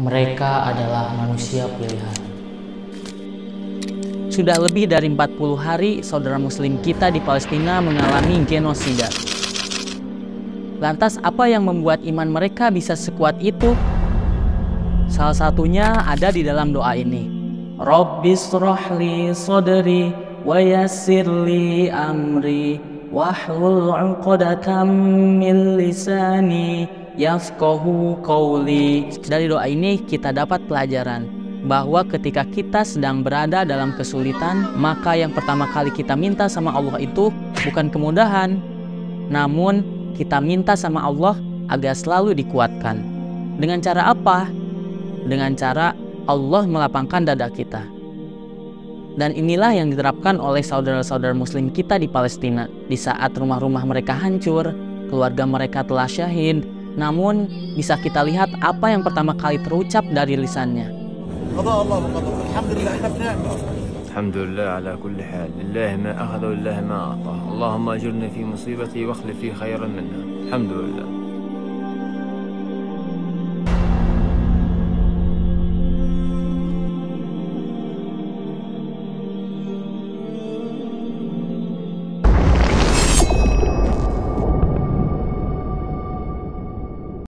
Mereka adalah manusia pilihan. Sudah lebih dari 40 hari saudara muslim kita di Palestina mengalami genosida. Lantas apa yang membuat iman mereka bisa sekuat itu? Salah satunya ada di dalam doa ini. Rabbisrohli shodri, wayassirli amri, wahlul 'uqdatam mil lisani Yaskohu Kowli. Dari doa ini kita dapat pelajaran bahwa ketika kita sedang berada dalam kesulitan, maka yang pertama kali kita minta sama Allah itu bukan kemudahan, namun kita minta sama Allah agar selalu dikuatkan. Dengan cara apa? Dengan cara Allah melapangkan dada kita. Dan inilah yang diterapkan oleh saudara-saudara muslim kita di Palestina. Di saat rumah-rumah mereka hancur, keluarga mereka telah syahid, namun bisa kita lihat apa yang pertama kali terucap dari lisannya. Alhamdulillah ala kulli hal, lillahi ma akhadha wa lillahi ma a'ta. Allahumma ajirni fi musibati wa akhlif li khairan minha. Alhamdulillah.